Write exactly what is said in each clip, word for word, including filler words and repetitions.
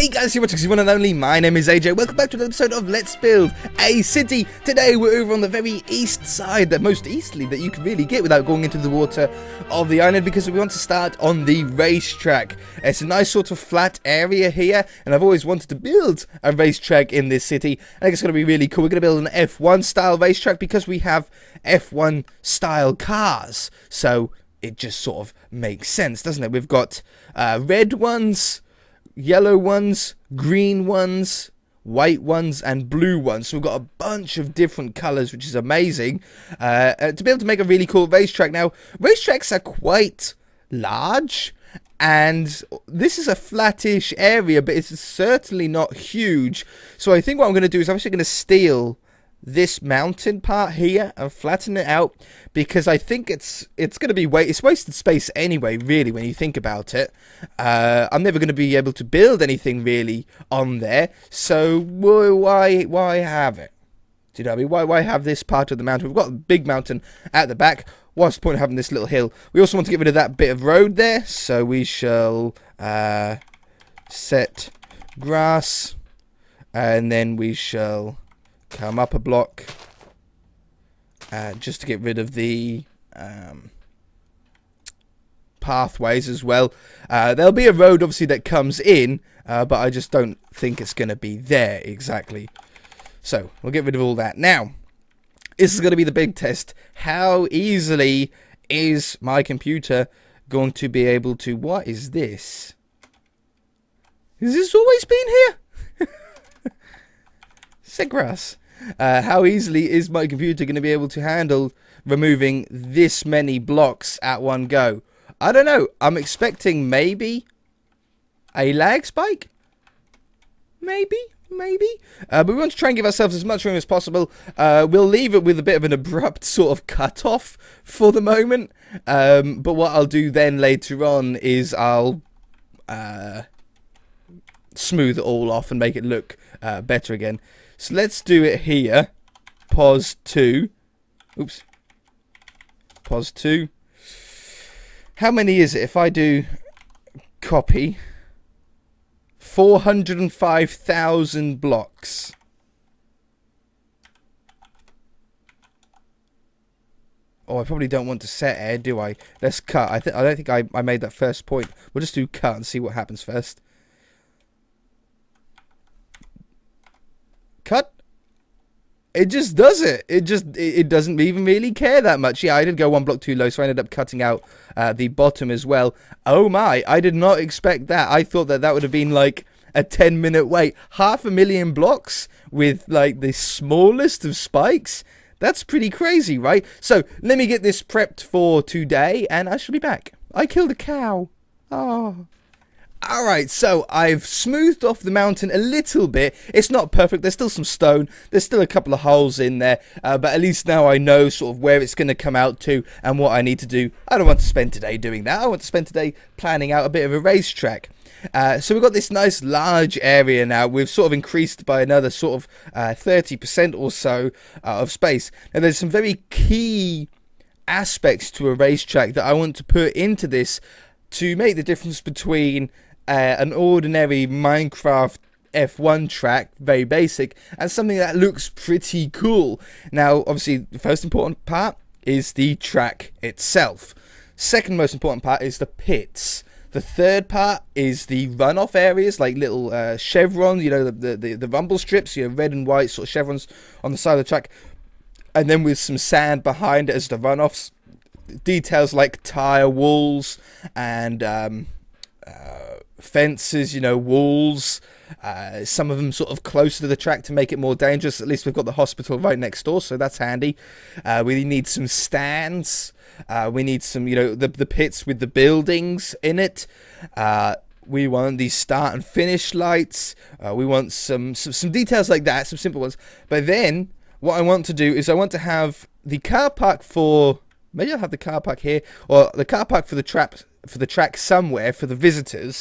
Hey guys, you're watching one and only. My name is A J. Welcome back to an episode of Let's Build a City. Today we're over on the very east side, the most easterly that you can really get without going into the water of the island, because we want to start on the racetrack. It's a nice sort of flat area here, and I've always wanted to build a racetrack in this city. I think it's going to be really cool. We're going to build an F one style racetrack because we have F one style cars. So it just sort of makes sense, doesn't it? We've got uh, red ones, yellow ones, green ones, white ones, and blue ones. So we've got a bunch of different colours, which is amazing, uh, to be able to make a really cool racetrack. Now, racetracks are quite large, and this is a flattish area, but it's certainly not huge. So I think what I'm going to do is I'm actually going to steal this mountain part here and flatten it out, because I think it's it's going to be wa it's wasted space anyway, really, when you think about it. uh, I'm never going to be able to build anything really on there, so why why have it? Do you know what I mean? Why, why have this part of the mountain? We've got a big mountain at the back. What's the point of having this little hill? We also want to get rid of that bit of road there, so we shall uh, set grass, and then we shall come up a block, uh, just to get rid of the um, pathways as well. Uh, there'll be a road, obviously, that comes in, uh, but I just don't think it's going to be there exactly. So we'll get rid of all that. Now, this is going to be the big test. How easily is my computer going to be able to... What is this? Has this always been here? Set grass. Uh, how easily is my computer going to be able to handle removing this many blocks at one go? I don't know. I'm expecting maybe a lag spike. Maybe. Maybe. Uh, but we want to try and give ourselves as much room as possible. Uh, we'll leave it with a bit of an abrupt sort of cut-off for the moment. Um, but what I'll do then later on is I'll... Uh, smooth it all off and make it look uh, better again. So let's do it here. Pause two. Oops. Pause two. How many is it? If I do copy, four hundred five thousand blocks. Oh, I probably don't want to set air, do I? Let's cut. I think I don't think I, I made that first point. We'll just do cut and see what happens first. Cut. It just does it. It just it doesn't even really care that much. Yeah, I did go one block too low, so I ended up cutting out uh, the bottom as well. Oh my! I did not expect that. I thought that that would have been like a ten-minute wait. Half a million blocks with like the smallest of spikes. That's pretty crazy, right? So let me get this prepped for today, and I shall be back. I killed a cow. Oh. Alright, so I've smoothed off the mountain a little bit. It's not perfect, there's still some stone, there's still a couple of holes in there, uh, but at least now I know sort of where it's going to come out to and what I need to do. I don't want to spend today doing that. I want to spend today planning out a bit of a racetrack. Uh, so we've got this nice large area now. We've sort of increased by another sort of uh, thirty percent or so uh, of space. Now there's some very key aspects to a racetrack that I want to put into this to make the difference between Uh, an ordinary Minecraft F one track, very basic, and something that looks pretty cool. Now, obviously, the first important part is the track itself. Second most important part is the pits. The third part is the runoff areas, like little uh, chevrons, you know, the, the, the, the rumble strips, you know, red and white sort of chevrons on the side of the track. And then with some sand behind it as the runoffs. Details like tire walls and... Um, uh, fences, you know, walls, uh, some of them sort of closer to the track to make it more dangerous. At least we've got the hospital right next door, so that's handy. Uh, we need some stands. Uh, we need some, you know, the, the pits with the buildings in it. Uh, we want these start and finish lights. Uh, we want some, some, some details like that, some simple ones. But then what I want to do is I want to have the car park for... Maybe I'll have the car park here, or the car park for the trap... for the track somewhere for the visitors,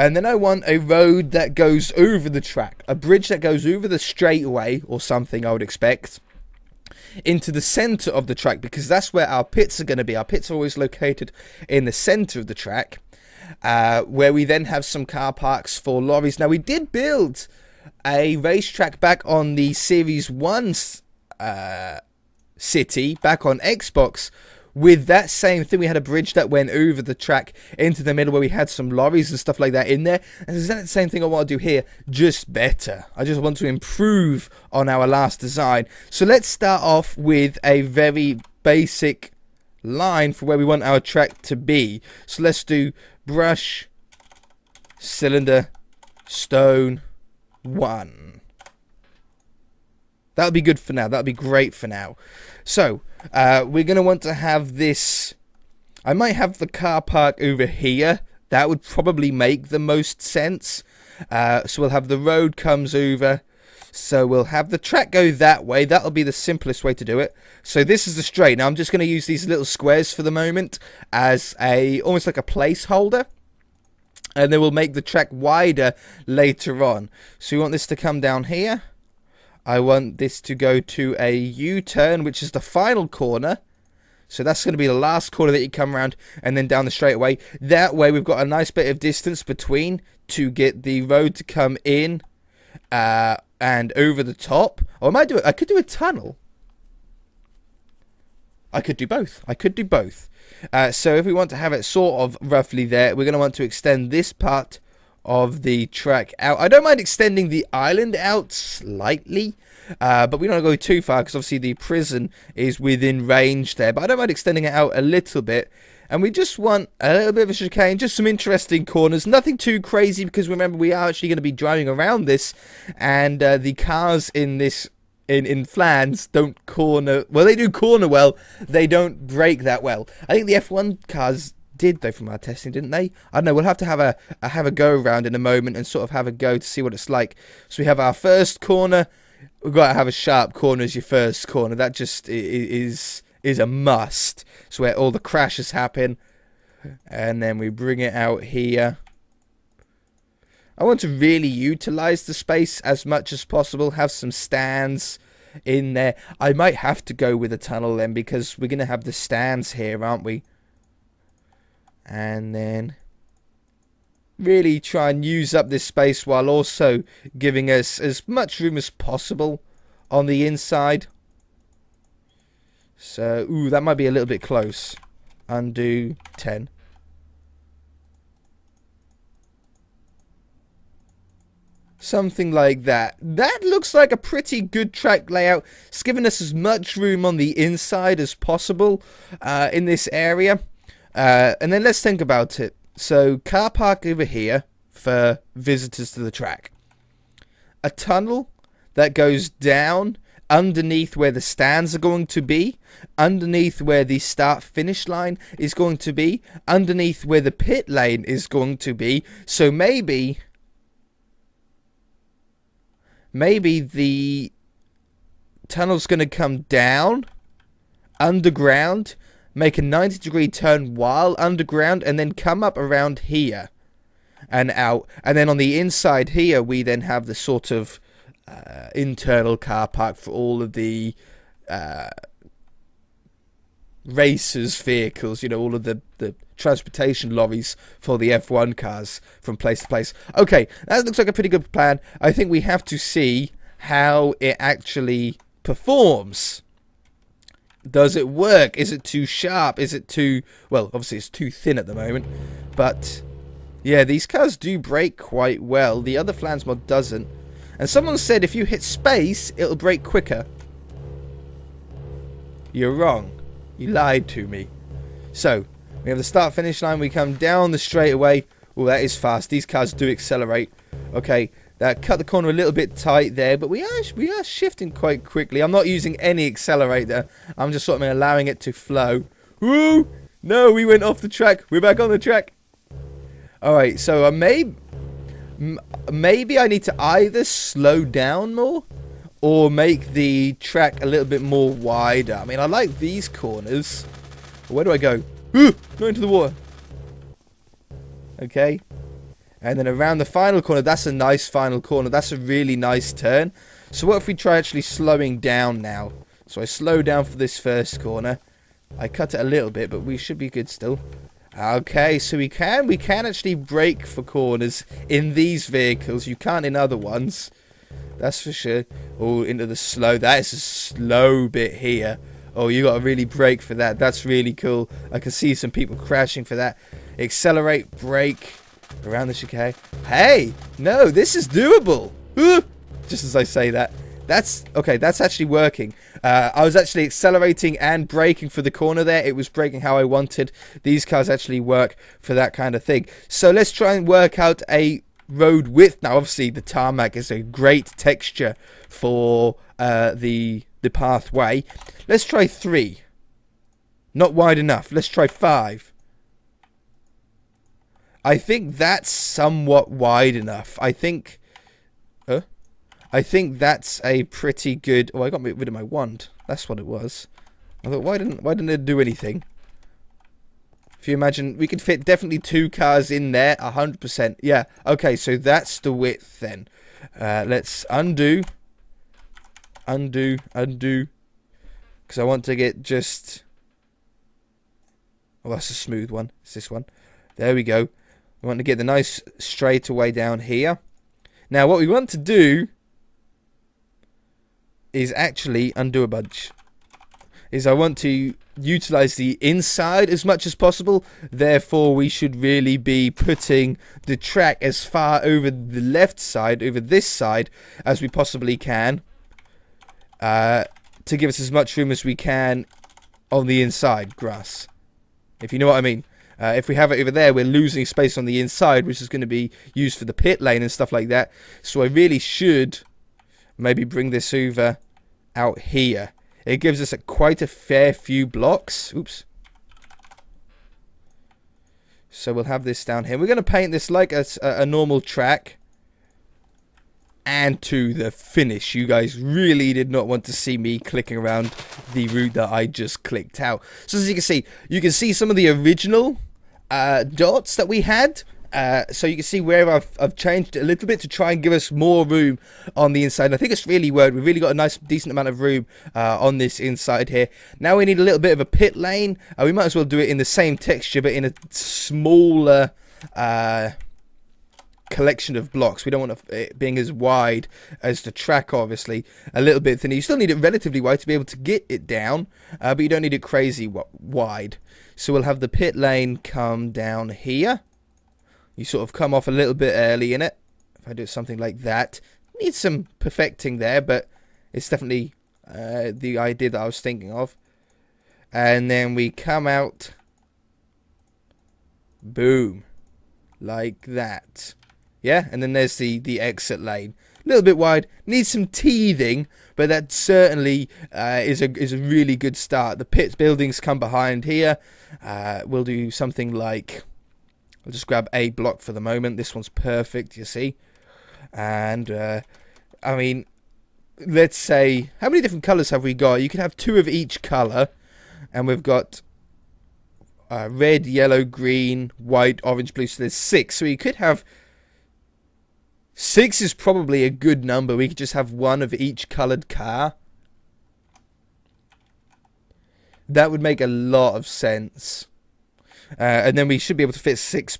and then I want a road that goes over the track, a bridge that goes over the straightaway or something, I would expect, into the center of the track, because that's where our pits are going to be. Our pits are always located in the center of the track, uh, where we then have some car parks for lorries. Now, we did build a racetrack back on the Series one uh, city, back on Xbox. With that same thing, we had a bridge that went over the track into the middle where we had some lorries and stuff like that in there. And is that the same thing I want to do here, just better. I just want to improve on our last design. So let's start off with a very basic line for where we want our track to be. So let's do brush, cylinder, stone, one. That would be good for now. That would be great for now. So, uh, we're going to want to have this... I might have the car park over here. That would probably make the most sense. Uh, so, we'll have the road comes over. So, we'll have the track go that way. That'll be the simplest way to do it. So, this is the straight. Now, I'm just going to use these little squares for the moment as a... almost like a placeholder. And then we'll make the track wider later on. So, we want this to come down here. I want this to go to a U-turn, which is the final corner. So that's going to be the last corner that you come around and then down the straightaway. That way we've got a nice bit of distance between to get the road to come in uh, and over the top. Or I might do it. I could do a tunnel. I could do both. I could do both. Uh, so if we want to have it sort of roughly there, we're going to want to extend this part of the track out. I don't mind extending the island out slightly, uh, but we don't want to go too far because obviously the prison is within range there, but I don't mind extending it out a little bit. And we just want a little bit of a chicane, just some interesting corners, nothing too crazy, because remember we are actually going to be driving around this, and uh, the cars in this in in Flans don't corner well. They do corner well, they don't brake that well. I think the F one cars did though from our testing, didn't they? I don't know, we'll have to have a, a have a go around in a moment and sort of have a go to see what it's like. So we have our first corner. We've got to have a sharp corner as your first corner. That just is is a must. It's where all the crashes happen. And then we bring it out here. I want to really utilize the space as much as possible. Have some stands in there. I might have to go with a tunnel then, because we're going to have the stands here, aren't we? And then really try and use up this space while also giving us as much room as possible on the inside. So, ooh, that might be a little bit close. Undo ten. Something like that. That looks like a pretty good track layout. It's given us as much room on the inside as possible uh, in this area. Uh, and then let's think about it. So, car park over here for visitors to the track. A tunnel that goes down underneath where the stands are going to be. Underneath where the start-finish line is going to be. Underneath where the pit lane is going to be. So, maybe... Maybe the tunnel's going to come down underground, make a ninety degree turn while underground, and then come up around here and out. And then on the inside here, we then have the sort of uh, internal car park for all of the uh, racers' vehicles, you know, all of the, the transportation lorries for the F one cars from place to place. Okay, that looks like a pretty good plan. I think we have to see how it actually performs. Does it work? Is it too sharp? Is it too... well, obviously it's too thin at the moment. But, yeah, these cars do brake quite well. The other Flans mod doesn't. And someone said if you hit space, it'll brake quicker. You're wrong. You lied to me. So, we have the start-finish line. We come down the straightaway. Oh, that is fast. These cars do accelerate. Okay. That cut the corner a little bit tight there, but we are we are shifting quite quickly. I'm not using any accelerator. I'm just sort of allowing it to flow. Woo! No, we went off the track. We're back on the track. All right, so I may maybe I need to either slow down more or make the track a little bit more wider. I mean, I like these corners. Where do I go? Ooh, not into the water. Okay. And then around the final corner, that's a nice final corner. That's a really nice turn. So what if we try actually slowing down now? So I slow down for this first corner. I cut it a little bit, but we should be good still. Okay, so we can we can actually brake for corners in these vehicles. You can't in other ones, that's for sure. Oh, into the slow. That is a slow bit here. Oh, you got to really brake for that. That's really cool. I can see some people crashing for that. Accelerate, brake around the chicane. Hey, no, this is doable. Ooh, just as I say that. That's okay, that's actually working. Uh, I was actually accelerating and braking for the corner there. It was braking how I wanted. These cars actually work for that kind of thing. So let's try and work out a road width. Now, obviously, the tarmac is a great texture for uh, the, the pathway. Let's try three. Not wide enough. Let's try five. I think that's somewhat wide enough. I think... Huh? I think that's a pretty good... Oh, I got rid of my wand. That's what it was. I thought, why didn't why didn't it do anything? If you imagine, we could fit definitely two cars in there, one hundred percent. Yeah, okay, so that's the width then. Uh, let's undo. Undo, undo. Because I want to get just... Oh, that's a smooth one. It's this one. There we go. We want to get the nice straight away down here. Now, what we want to do... is actually undo a bunch. Is I want to utilize the inside as much as possible. Therefore, we should really be putting the track as far over the left side, over this side, as we possibly can, uh, to give us as much room as we can on the inside grass, if you know what I mean. Uh, if we have it over there, we're losing space on the inside, which is going to be used for the pit lane and stuff like that. So I really should maybe bring this over out here. It gives us a, quite a fair few blocks. Oops. So we'll have this down here. We're going to paint this like a, a normal track. And to the finish. You guys really did not want to see me clicking around the route that I just clicked out. So as you can see, you can see some of the original uh, dots that we had. Uh, so you can see where I've, I've changed it a little bit to try and give us more room on the inside. And I think it's really worked. We've really got a nice, decent amount of room uh, on this inside here. Now we need a little bit of a pit lane. Uh, we might as well do it in the same texture, but in a smaller uh, collection of blocks. We don't want it being as wide as the track, obviously. A little bit thinner. You still need it relatively wide to be able to get it down, uh, but you don't need it crazy wide. So we'll have the pit lane come down here. You sort of come off a little bit early in it. If I do something like that. Need some perfecting there, but it's definitely uh, the idea that I was thinking of. And then we come out. Boom. Like that. Yeah, and then there's the, the exit lane. A little bit wide. Needs some teething, but that certainly uh, is, a, is a really good start. The pit buildings come behind here. Uh, we'll do something like... I'll just grab a block for the moment. This one's perfect, you see. And, uh, I mean, let's say... How many different colours have we got? You can have two of each colour. And we've got uh, red, yellow, green, white, orange, blue. So there's six. So you could have... Six is probably a good number. We could just have one of each coloured car. That would make a lot of sense. Uh, and then we should be able to fit six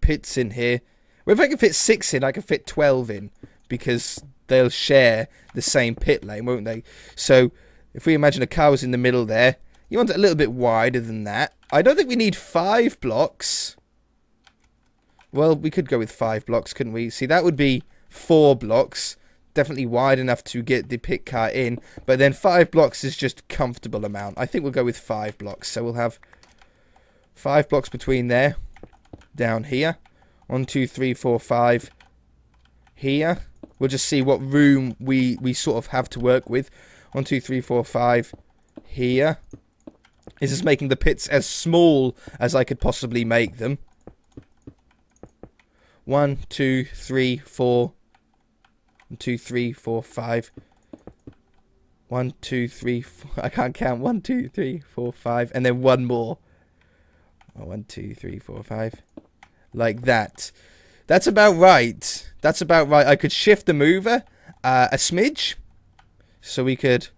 pits in here. Well, if I can fit six in, I can fit twelve in. Because they'll share the same pit lane, won't they? So, if we imagine a car was in the middle there. You want it a little bit wider than that. I don't think we need five blocks. Well, we could go with five blocks, couldn't we? See, that would be four blocks. Definitely wide enough to get the pit car in. But then five blocks is just a comfortable amount. I think we'll go with five blocks. So, we'll have... Five blocks between there, down here. One, two, three, four, five. Here, we'll just see what room we we sort of have to work with. One, two, three, four, five. Here, this is making the pits as small as I could possibly make them. One, two, three, four. One, two, three, four, five. One, two, three, four. I can't count. One, two, three, four, five, and then one more. One, two, three, four, five. Like that. That's about right. That's about right. I could shift the mover uh, a smidge. So we could,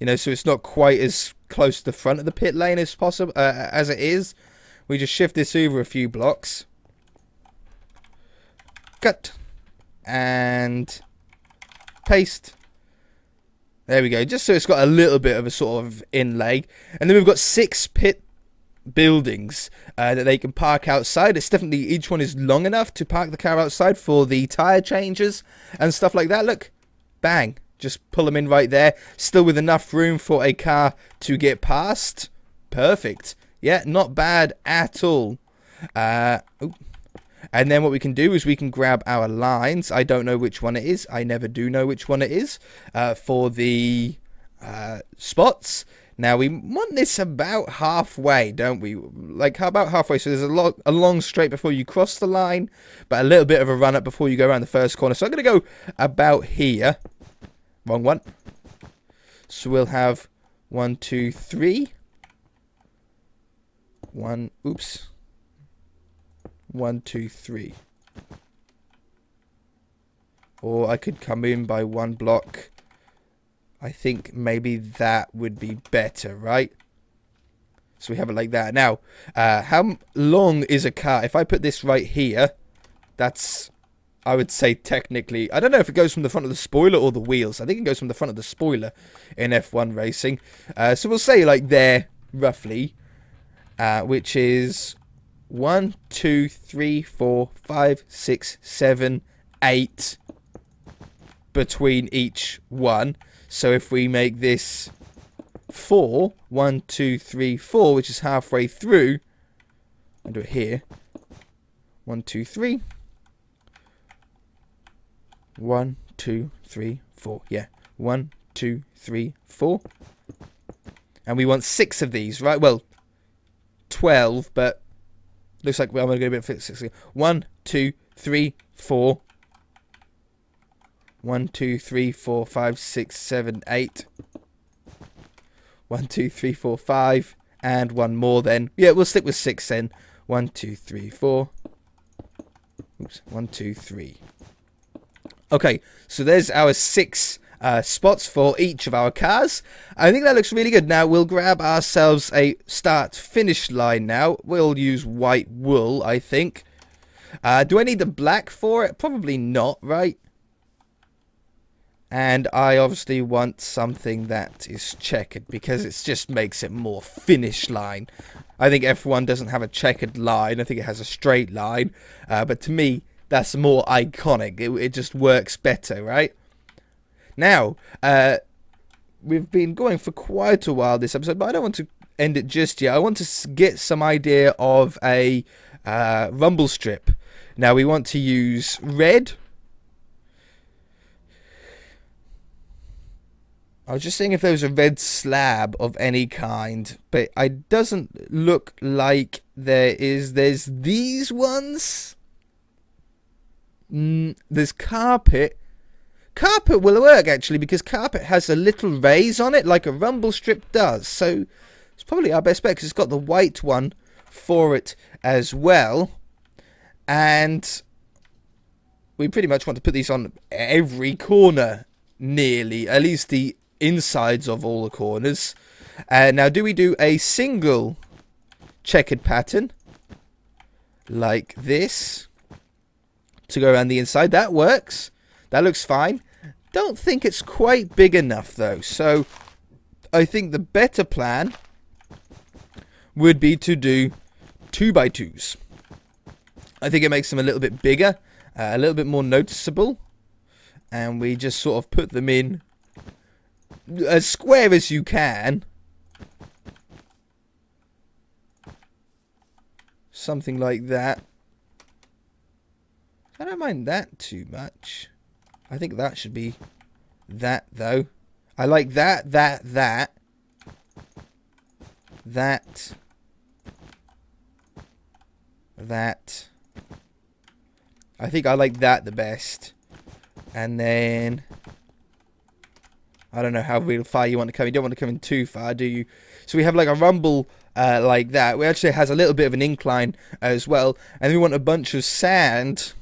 you know, so it's not quite as close to the front of the pit lane as possible, uh, as it is. We just shift this over a few blocks. Cut. And paste. There we go. Just so it's got a little bit of a sort of inlay. And then we've got six pit buildings uh, that they can park outside. It's definitely, each one is long enough to park the car outside for the tire changes and stuff like that. Look. Bang. Just pull them in right there. Still with enough room for a car to get past. Perfect. Yeah, not bad at all. Uh, oh. And then what we can do is we can grab our lines. I don't know which one it is. I never do know which one it is uh, for the uh, spots. Now, we want this about halfway, don't we? Like, how about halfway? So there's a, lot, a long straight before you cross the line, but a little bit of a run-up before you go around the first corner. So I'm going to go about here. Wrong one. So we'll have one, two, three. One, oops. One, two, three. Or I could come in by one block. I think maybe that would be better, right? So we have it like that. Now, uh, how long is a car? If I put this right here, that's... I would say technically, I don't know if it goes from the front of the spoiler or the wheels. I think it goes from the front of the spoiler in F one racing. Uh, so we'll say like there, roughly, uh, which is one, two, three, four, five, six, seven, eight between each one. So if we make this four, one, two, three, four, which is halfway through, I'll do it here. One, two, three. One, two, three, four. Yeah. One, two, three, four. And we want six of these, right? Well, twelve, but looks like we're going to go a bit six. One, two, three, four. One, two, three, four, five, six, seven, eight. One, two, three, four, five. And one more then. Yeah, we'll stick with six then. One, two, three, four. Oops. One, two, three. Okay, so there's our six uh, spots for each of our cars. I think that looks really good. Now, we'll grab ourselves a start-finish line now. We'll use white wool, I think. Uh, do I need the black for it? Probably not, right? And I obviously want something that is checkered because it just makes it more finish line. I think F one doesn't have a checkered line. I think it has a straight line. Uh, but to me... that's more iconic. It, it just works better, right? Now, uh, we've been going for quite a while this episode, but I don't want to end it just yet. I want to get some idea of a uh, rumble strip. Now, we want to use red. I was just seeing if there was a red slab of any kind, but it doesn't look like there is. There's these ones. Mm, there's carpet. Carpet will work actually because carpet has a little raise on it like a rumble strip does. So it's probably our best bet because it's got the white one for it as well. And we pretty much want to put these on every corner nearly. At least the insides of all the corners. Uh, now do we do a single checkered pattern like this? To go around the inside. That works. That looks fine. Don't think it's quite big enough though. So I think the better plan would be to do two by twos. I think it makes them a little bit bigger. Uh, a little bit more noticeable. And we just sort of put them in as square as you can. Something like that. I don't mind that too much. I think that should be that, though. I like that, that, that. That. That. I think I like that the best. And then... I don't know how real far you want to come. You don't want to come in too far, do you? So we have like a rumble... Uh, like that. It actually has a little bit of an incline as well. And we want a bunch of sand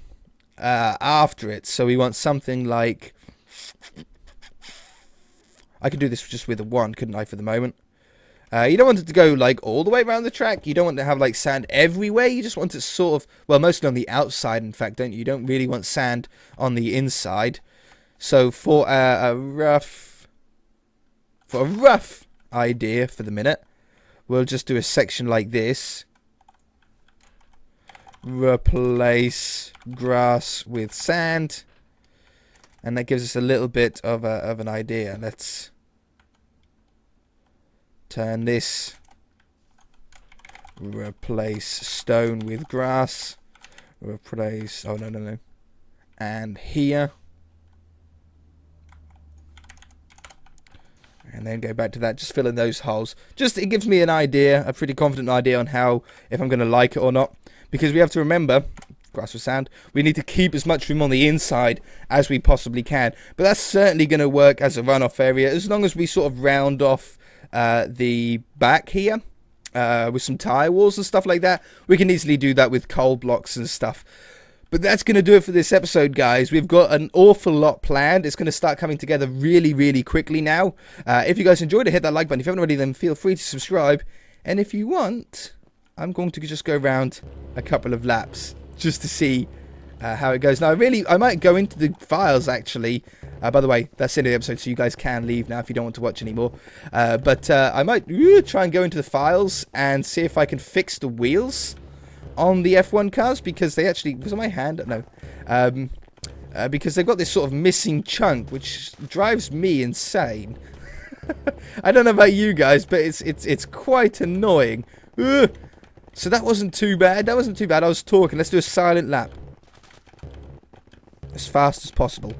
uh, after it. So we want something like... I could do this just with a wand, couldn't I, for the moment? Uh, you don't want it to go like all the way around the track. You don't want to have like sand everywhere. You just want it sort of, well, mostly on the outside, in fact, don't you? You don't really want sand on the inside. So for uh, a rough, for a rough idea for the minute, we'll just do a section like this. Replace grass with sand. And that gives us a little bit of, a, of an idea. Let's turn this. Replace stone with grass. Replace, oh no, no, no. And here. And then go back to that, just fill in those holes. Just, it gives me an idea, a pretty confident idea on how, if I'm going to like it or not. Because we have to remember, grass with sand, we need to keep as much room on the inside as we possibly can. But that's certainly going to work as a runoff area, as long as we sort of round off uh, the back here uh, with some tile walls and stuff like that. We can easily do that with coal blocks and stuff. But that's going to do it for this episode, guys. We've got an awful lot planned. It's going to start coming together really, really quickly now. Uh, if you guys enjoyed it, hit that like button. If you haven't already, then feel free to subscribe. And if you want, I'm going to just go around a couple of laps just to see uh, how it goes. Now, really, I might go into the files, actually. Uh, by the way, that's the end of the episode, so you guys can leave now if you don't want to watch anymore. Uh, but uh, I might uh, try and go into the files and see if I can fix the wheels on the F one cars, because they actually was on my hand no um uh, because they've got this sort of missing chunk which drives me insane. I don't know about you guys, but it's it's it's quite annoying. Ugh. So that wasn't too bad, that wasn't too bad. I was talking. Let's do a silent lap as fast as possible.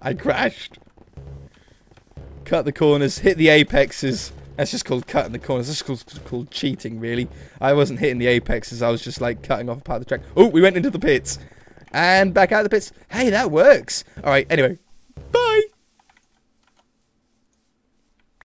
I crashed. Cut the corners, hit the apexes. That's just called cutting the corners. That's called, called cheating, really. I wasn't hitting the apexes. I was just, like, cutting off a part of the track. Oh, we went into the pits. And back out of the pits. Hey, that works. All right, anyway.